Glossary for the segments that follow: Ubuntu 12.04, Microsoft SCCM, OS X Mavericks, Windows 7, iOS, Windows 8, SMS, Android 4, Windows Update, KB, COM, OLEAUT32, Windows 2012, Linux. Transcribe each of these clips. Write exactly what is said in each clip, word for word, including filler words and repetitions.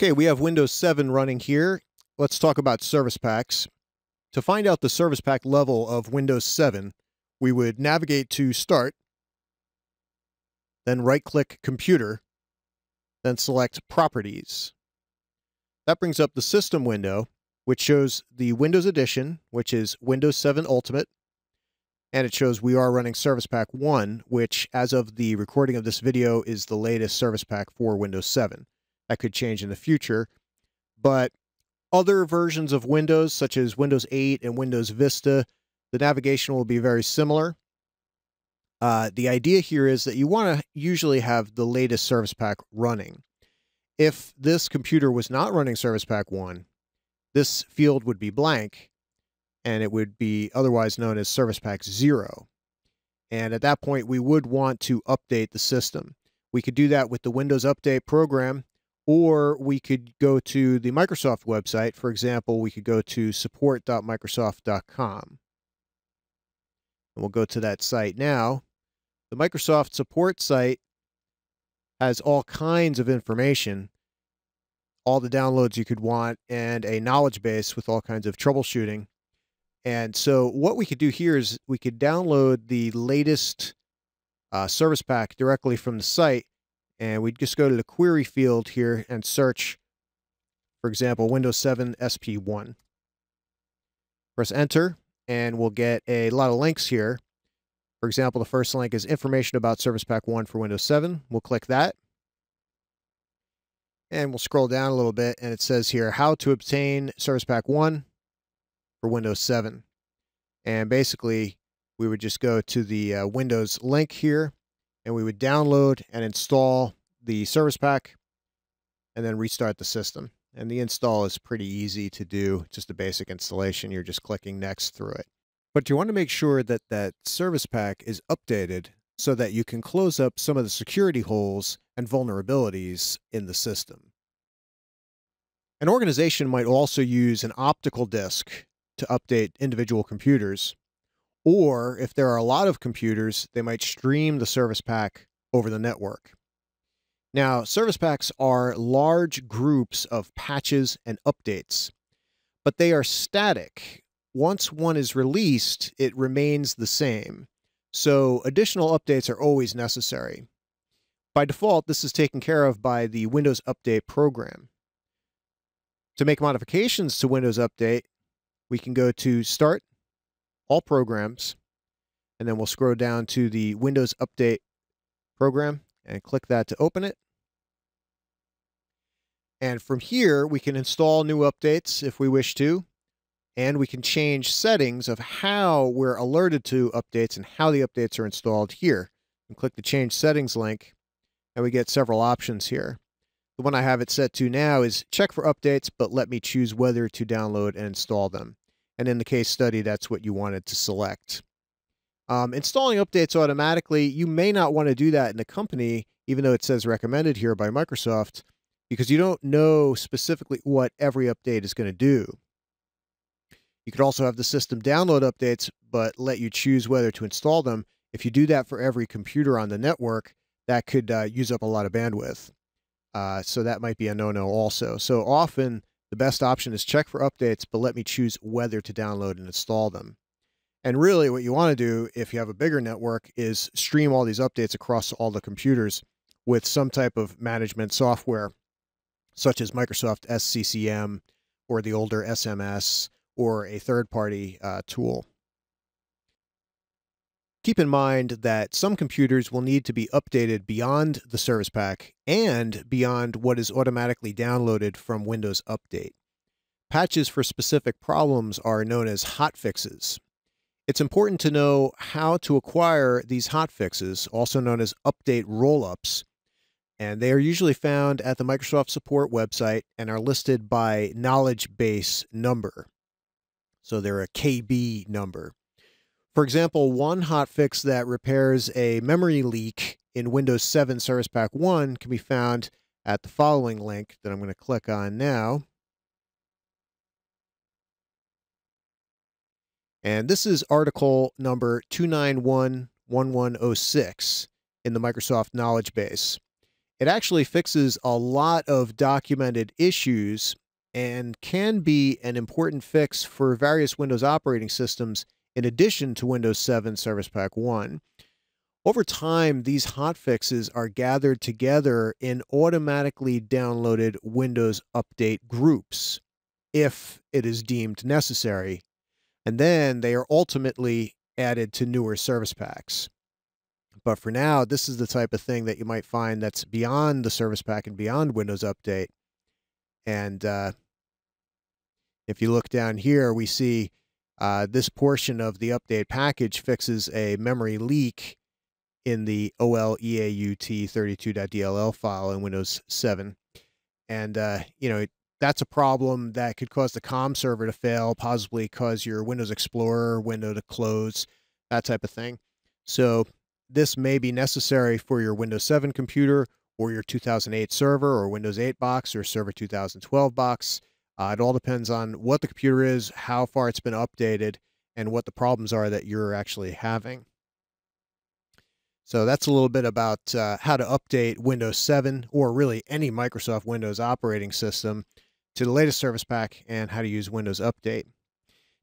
Okay, we have Windows seven running here. Let's talk about service packs. To find out the service pack level of Windows seven, we would navigate to Start, then right-click Computer, then select Properties. That brings up the System window, which shows the Windows Edition, which is Windows seven Ultimate, and it shows we are running Service Pack one, which, as of the recording of this video, is the latest Service Pack for Windows seven. That could change in the future, but other versions of Windows, such as Windows eight and Windows Vista, the navigation will be very similar. Uh, the idea here is that you want to usually have the latest Service Pack running. If this computer was not running Service Pack one, this field would be blank, and it would be otherwise known as Service Pack zero. And at that point, we would want to update the system. We could do that with the Windows Update program, or we could go to the Microsoft website. For example, we could go to support dot microsoft dot com. And we'll go to that site now. The Microsoft support site has all kinds of information, all the downloads you could want, and a knowledge base with all kinds of troubleshooting. And so what we could do here is we could download the latest uh, service pack directly from the site, and we'd just go to the query field here and search, for example, Windows seven S P one. Press Enter, and we'll get a lot of links here. For example, the first link is information about Service Pack one for Windows seven. We'll click that. And we'll scroll down a little bit, and it says here, how to obtain Service Pack one for Windows seven. And basically, we would just go to the uh, Windows link here, and we would download and install the service pack, and then restart the system. And the install is pretty easy to do, just a basic installation. You're just clicking next through it. But you want to make sure that that service pack is updated so that you can close up some of the security holes and vulnerabilities in the system. An organization might also use an optical disk to update individual computers, or if there are a lot of computers, they might stream the service pack over the network. Now, service packs are large groups of patches and updates, but they are static. Once one is released, it remains the same. So additional updates are always necessary. By default, this is taken care of by the Windows Update program. To make modifications to Windows Update, we can go to Start, All Programs, and then we'll scroll down to the Windows Update program and click that to open it. And from here, we can install new updates if we wish to, and we can change settings of how we're alerted to updates and how the updates are installed here. And click the Change Settings link, and we get several options here. The one I have it set to now is check for updates, but let me choose whether to download and install them. And in the case study, that's what you wanted to select. Um, installing updates automatically, you may not want to do that in the company, even though it says recommended here by Microsoft, because you don't know specifically what every update is going to do. You could also have the system download updates, but let you choose whether to install them. If you do that for every computer on the network, that could uh, use up a lot of bandwidth. Uh, so that might be a no-no also. So often, the best option is check for updates, but let me choose whether to download and install them. And really what you want to do if you have a bigger network is stream all these updates across all the computers with some type of management software, such as Microsoft S C C M or the older S M S or a third-party uh, tool. Keep in mind that some computers will need to be updated beyond the service pack and beyond what is automatically downloaded from Windows Update. Patches for specific problems are known as hotfixes. It's important to know how to acquire these hotfixes, also known as update rollups, and they are usually found at the Microsoft support website and are listed by knowledge base number. So they're a K B number. For example, one hotfix that repairs a memory leak in Windows seven Service Pack one can be found at the following link that I'm going to click on now. And this is article number two nine one one one zero six in the Microsoft knowledge base. It actually fixes a lot of documented issues and can be an important fix for various Windows operating systems in addition to Windows seven Service Pack one. Over time, these hotfixes are gathered together in automatically downloaded Windows Update groups, if it is deemed necessary, and then they are ultimately added to newer service packs. But for now, this is the type of thing that you might find that's beyond the service pack and beyond Windows Update. And uh, if you look down here, we see uh, this portion of the update package fixes a memory leak in the O L E A U T thirty-two dot D L L file in Windows seven. And, uh, you know, it, that's a problem that could cause the COM server to fail, possibly cause your Windows Explorer window to close, that type of thing. So this may be necessary for your Windows seven computer or your two thousand eight server or Windows eight box or server two thousand twelve box. Uh, it all depends on what the computer is, how far it's been updated, and what the problems are that you're actually having. So that's a little bit about uh, how to update Windows seven or really any Microsoft Windows operating system to the latest service pack and how to use Windows Update.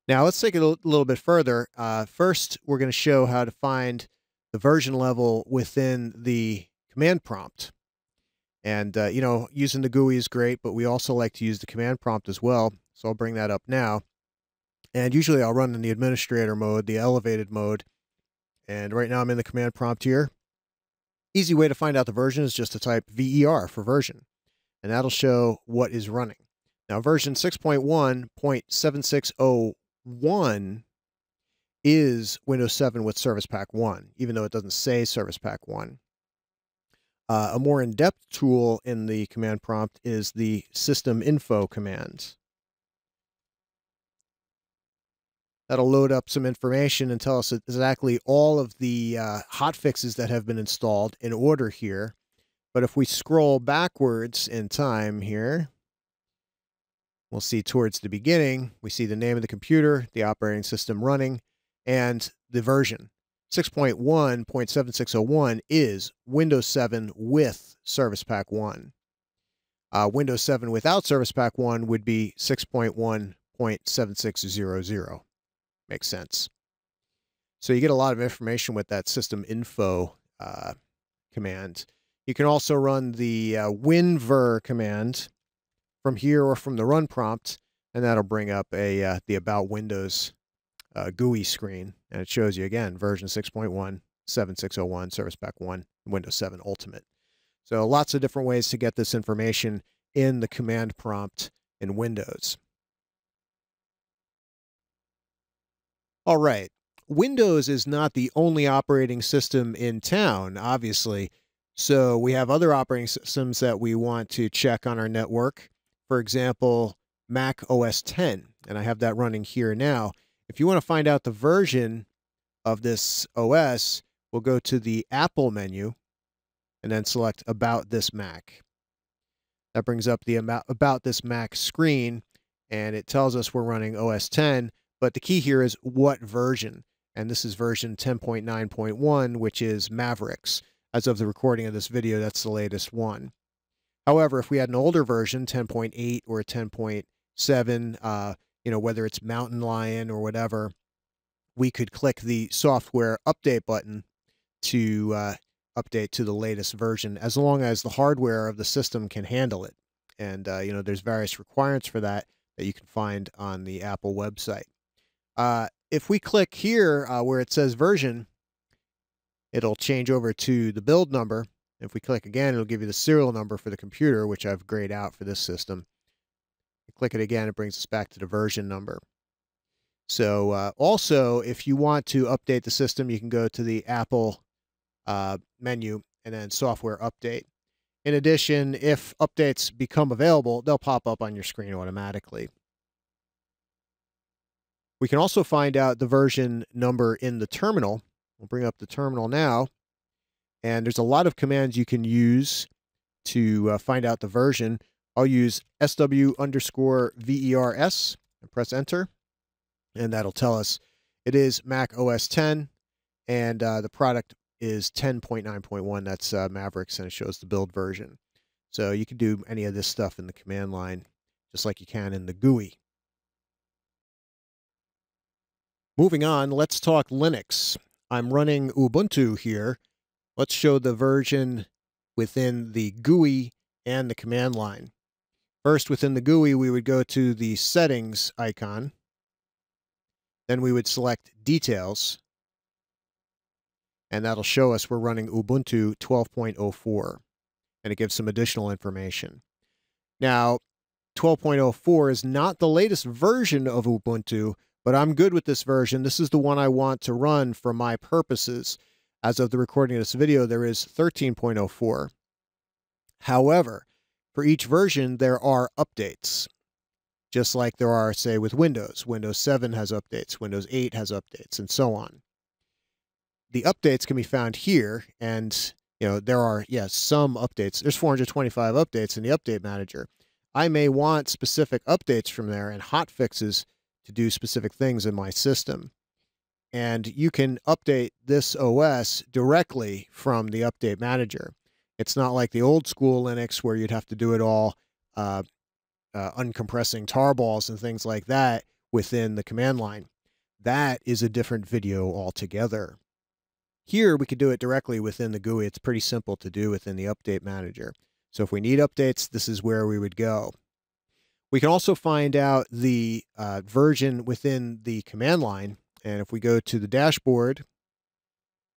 Now let's take it a little bit further. Uh, first, we're going to show how to find the version level within the command prompt. And, uh, you know, using the G U I is great, but we also like to use the command prompt as well. So I'll bring that up now. And usually I'll run in the administrator mode, the elevated mode. And right now I'm in the command prompt here. Easy way to find out the version is just to type ver for version, and that'll show what is running. Now version six point one point seven six zero one is Windows seven with Service Pack one, even though it doesn't say Service Pack one. Uh, a more in-depth tool in the command prompt is the system info command. That'll load up some information and tell us exactly all of the uh, hotfixes that have been installed in order here. But if we scroll backwards in time here, we'll see towards the beginning, we see the name of the computer, the operating system running, and the version. six point one point seven six zero one is Windows seven with Service Pack one. Uh, Windows seven without Service Pack one would be six point one point seven six zero zero. Makes sense. So you get a lot of information with that system info uh, command. You can also run the uh, winver command from here or from the run prompt, and that'll bring up a uh, the About Windows uh, G U I screen, and it shows you again version six point one seven six zero one, Service Pack one, Windows seven Ultimate. So lots of different ways to get this information in the command prompt in Windows. All right, Windows is not the only operating system in town, obviously. So we have other operating systems that we want to check on our network. For example, Mac O S ten, and I have that running here now. If you want to find out the version of this O S, we'll go to the Apple menu and then select About This Mac. That brings up the About This Mac screen, and it tells us we're running O S ten. But the key here is what version, and this is version ten point nine point one, which is Mavericks. As of the recording of this video, that's the latest one. However, if we had an older version, ten point eight or ten point seven, uh, you know, whether it's Mountain Lion or whatever, we could click the software update button to uh, update to the latest version, as long as the hardware of the system can handle it. And, uh, you know, there's various requirements for that that you can find on the Apple website. Uh, if we click here uh, where it says version, it'll change over to the build number. If we click again, it'll give you the serial number for the computer, which I've grayed out for this system. You click it again, it brings us back to the version number. So uh, also, if you want to update the system, you can go to the Apple uh, menu and then software update. In addition, if updates become available, they'll pop up on your screen automatically. We can also find out the version number in the terminal. We'll bring up the terminal now. And there's a lot of commands you can use to uh, find out the version. I'll use sw underscore vers and press enter. And that'll tell us it is Mac O S ten, and uh, the product is ten point nine point one. That's uh, Mavericks, and it shows the build version. So you can do any of this stuff in the command line, just like you can in the G U I. Moving on, let's talk Linux. I'm running Ubuntu here. Let's show the version within the G U I and the command line. First, within the G U I, we would go to the settings icon. Then we would select details, and that'll show us we're running Ubuntu twelve point oh four, and it gives some additional information. Now, twelve point oh four is not the latest version of Ubuntu, but I'm good with this version. This is the one I want to run for my purposes. As of the recording of this video, there is thirteen point oh four. However, for each version, there are updates. Just like there are, say, with Windows. Windows seven has updates, Windows eight has updates, and so on. The updates can be found here, and you know there are, yes, yeah, some updates. There's four hundred twenty-five updates in the Update Manager. I may want specific updates from there and hotfixes to do specific things in my system. And you can update this O S directly from the Update Manager. It's not like the old school Linux where you'd have to do it all uh, Uh, uncompressing tarballs and things like that within the command line. That is a different video altogether. Here we could do it directly within the G U I. It's pretty simple to do within the Update Manager. So if we need updates, this is where we would go. We can also find out the uh, version within the command line. And if we go to the dashboard,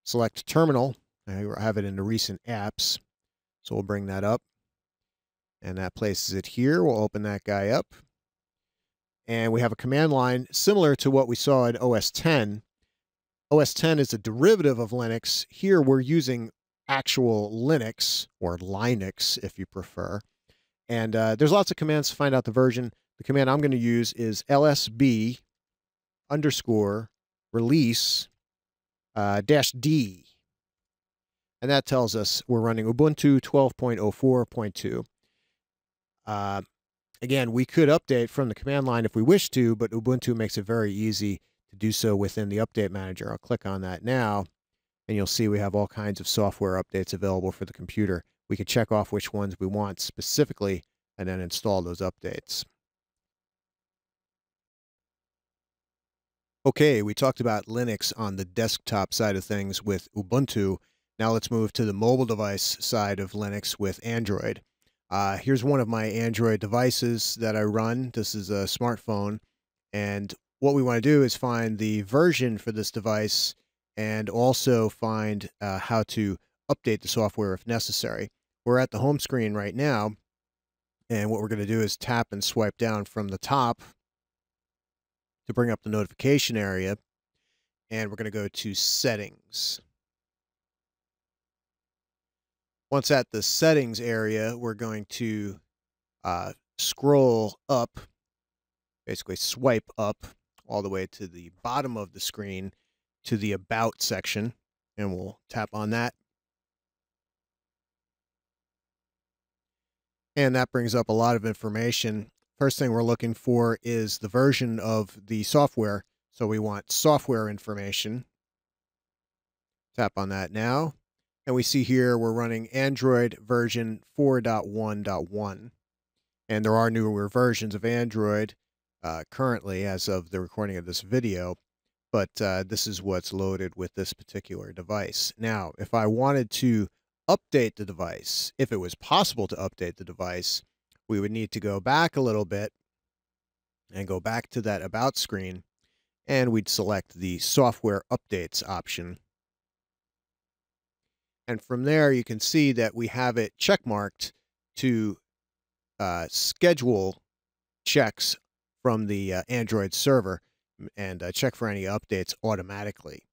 select Terminal, I have it in the Recent Apps. So we'll bring that up. And that places it here. We'll open that guy up. And we have a command line similar to what we saw in O S ten. O S ten is a derivative of Linux. Here we're using actual Linux, or Linux if you prefer. And uh, there's lots of commands to find out the version. The command I'm going to use is lsb underscore release uh, dash d. And that tells us we're running Ubuntu twelve point oh four point two. Uh, again, we could update from the command line if we wish to, but Ubuntu makes it very easy to do so within the Update Manager. I'll click on that now, and you'll see we have all kinds of software updates available for the computer. We can check off which ones we want specifically and then install those updates. Okay, we talked about Linux on the desktop side of things with Ubuntu. Now let's move to the mobile device side of Linux with Android. Uh, here's one of my Android devices that I run. This is a smartphone. And what we want to do is find the version for this device and also find uh, how to update the software if necessary. We're at the home screen right now. And what we're going to do is tap and swipe down from the top to bring up the notification area. And we're going to go to Settings. Once at the settings area, we're going to uh, scroll up, basically swipe up all the way to the bottom of the screen to the About section, and we'll tap on that. And that brings up a lot of information. First thing we're looking for is the version of the software, so we want software information. Tap on that now. And we see here we're running Android version four point one point one. And there are newer versions of Android uh, currently as of the recording of this video. But uh, this is what's loaded with this particular device. Now, if I wanted to update the device, if it was possible to update the device, we would need to go back a little bit and go back to that About screen. And we'd select the Software Updates option. And from there, you can see that we have it checkmarked to uh, schedule checks from the uh, Android server and uh, check for any updates automatically.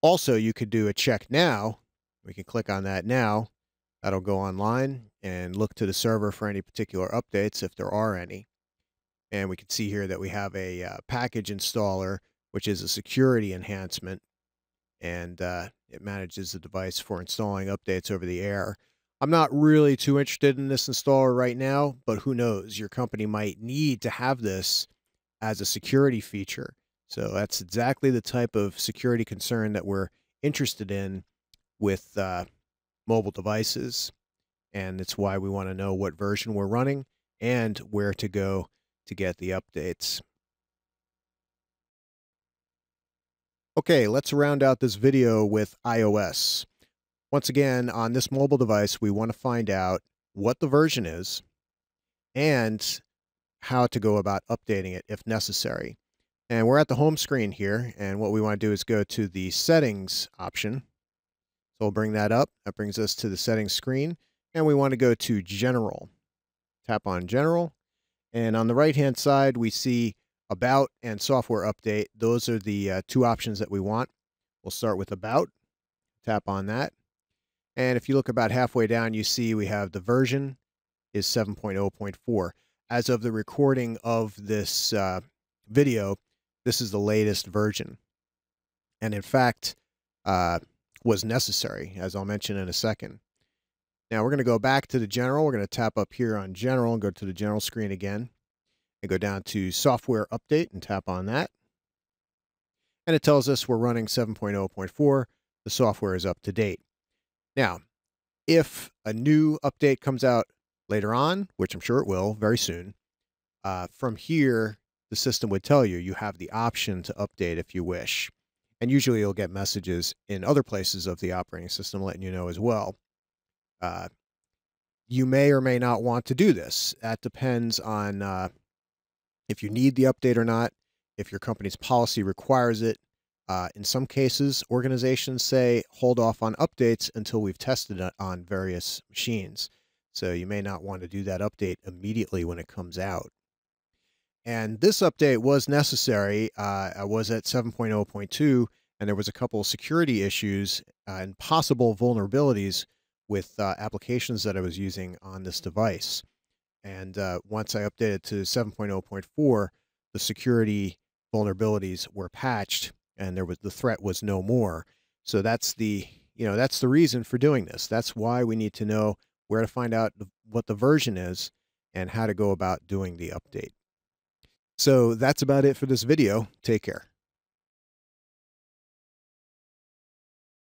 Also, you could do a check now. We can click on that now. That'll go online and look to the server for any particular updates if there are any. And we can see here that we have a uh, package installer, which is a security enhancement. And uh, it manages the device for installing updates over the air. I'm not really too interested in this installer right now, but who knows? Your company might need to have this as a security feature. So that's exactly the type of security concern that we're interested in with uh, mobile devices. And it's why we want to know what version we're running and where to go to get the updates. Okay, let's round out this video with iOS. Once again, on this mobile device, we want to find out what the version is and how to go about updating it if necessary. And we're at the home screen here, and what we want to do is go to the settings option. So we'll bring that up. That brings us to the settings screen, and we want to go to general. Tap on general, and on the right-hand side, we see About and Software Update. Those are the uh, two options that we want. We'll start with About. Tap on that. And if you look about halfway down, you see we have the version is seven point oh point four. As of the recording of this uh, video, this is the latest version. And in fact, uh, was necessary, as I'll mention in a second. Now we're going to go back to the general. We're going to tap up here on general and go to the general screen again. And go down to Software Update and tap on that. And it tells us we're running seven point oh point four. The software is up to date. Now, if a new update comes out later on, which I'm sure it will very soon, uh, from here, the system would tell you you have the option to update if you wish. And usually you'll get messages in other places of the operating system letting you know as well. Uh, you may or may not want to do this. That depends on uh, if you need the update or not, if your company's policy requires it. Uh, in some cases, organizations say hold off on updates until we've tested it on various machines. So you may not want to do that update immediately when it comes out. And this update was necessary. Uh, I was at seven point oh point two, and there was a couple of security issues uh, and possible vulnerabilities with uh, applications that I was using on this device. And uh, once I updated to seven point oh point four, the security vulnerabilities were patched, and there was the threat was no more. So that's the you know that's the reason for doing this. That's why we need to know where to find out what the version is and how to go about doing the update. So that's about it for this video. Take care.